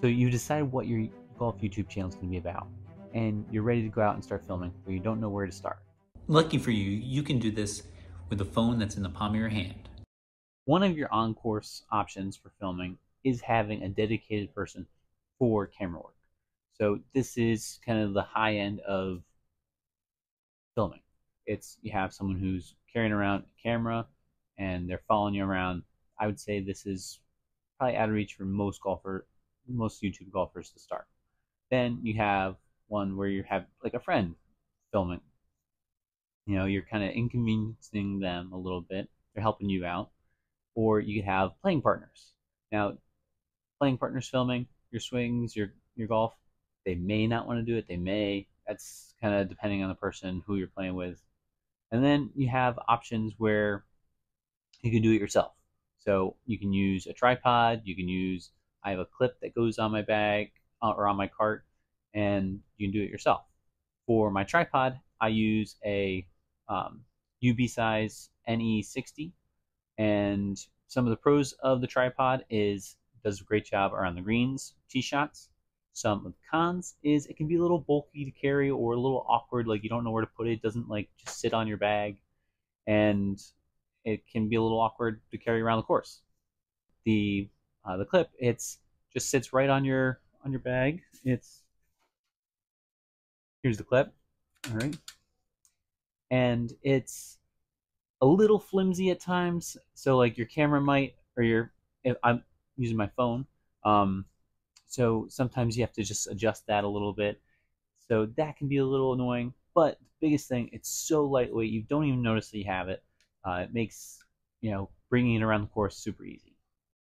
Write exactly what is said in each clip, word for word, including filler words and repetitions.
So you decide what your golf YouTube channel is going to be about, and you're ready to go out and start filming, but you don't know where to start. Lucky for you, you can do this with a phone that's in the palm of your hand. One of your on-course options for filming is having a dedicated person for camera work. So this is kind of the high end of filming. It's you have someone who's carrying around a camera and they're following you around. I would say this is probably out of reach for most golfer, most YouTube golfers to start. Then you have one where you have like a friend filming. You know, you're kind of inconveniencing them a little bit. They're helping you out. Or you could have playing partners. Now, playing partners filming your swings, your your golf, they may not want to do it. They may. That's kind of depending on the person who you're playing with. And then you have options where you can do it yourself. So you can use a tripod. You can use, I have a clip that goes on my bag uh, or on my cart, and you can do it yourself. For my tripod, I use a um, U B size N E sixty, and some of the pros of the tripod is it does a great job around the greens, tee shots. Some of the cons is it can be a little bulky to carry or a little awkward, like you don't know where to put it. It doesn't like just sit on your bag, and it can be a little awkward to carry around the course. The uh, the clip, it's just sits right on your on your bag. It's here's the clip. All right, and it's a little flimsy at times. So like your camera might, or your, if I'm using my phone, um, so sometimes you have to just adjust that a little bit. So that can be a little annoying. But the biggest thing, it's so lightweight, you don't even notice that you have it. Uh, it makes you know bringing it around the course super easy.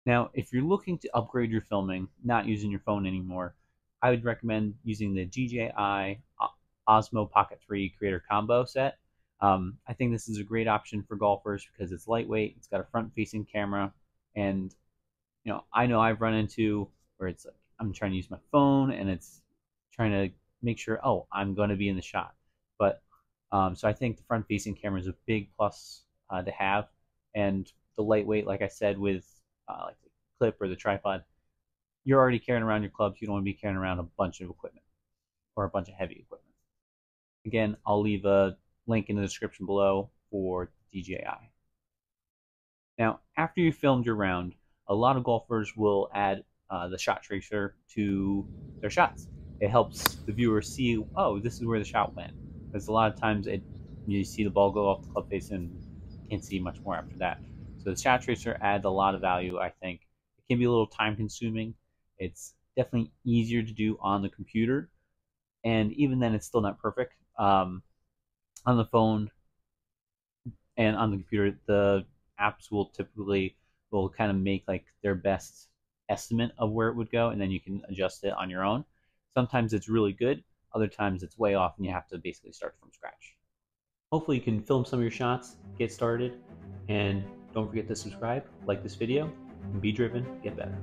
Now, if you're looking to upgrade your filming, not using your phone anymore, I would recommend using the D J I Osmo Pocket three Creator Combo set. Um, I think this is a great option for golfers because it's lightweight, it's got a front-facing camera, and you know I know I've run into where it's like I'm trying to use my phone and it's trying to make sure, oh, I'm going to be in the shot. But um, so I think the front-facing camera is a big plus uh, to have, and the lightweight, like I said, with uh, like the clip or the tripod, you're already carrying around your clubs. You don't want to be carrying around a bunch of equipment or a bunch of heavy equipment. Again, I'll leave a link in the description below for D J I. Now, after you filmed your round, a lot of golfers will add uh, the shot tracer to their shots. It helps the viewer see, oh, this is where the shot went. Because a lot of times it, you see the ball go off the club face and can't see much more after that. So the shot tracer adds a lot of value, I think. It can be a little time consuming. It's definitely easier to do on the computer. And even then, it's still not perfect. Um, on the phone and on the computer, the apps will typically will kind of make like their best estimate of where it would go, and then you can adjust it on your own. Sometimes it's really good, other times it's way off and you have to basically start from scratch. Hopefully you can film some of your shots, get started, and don't forget to subscribe, like this video, and be driven, get better.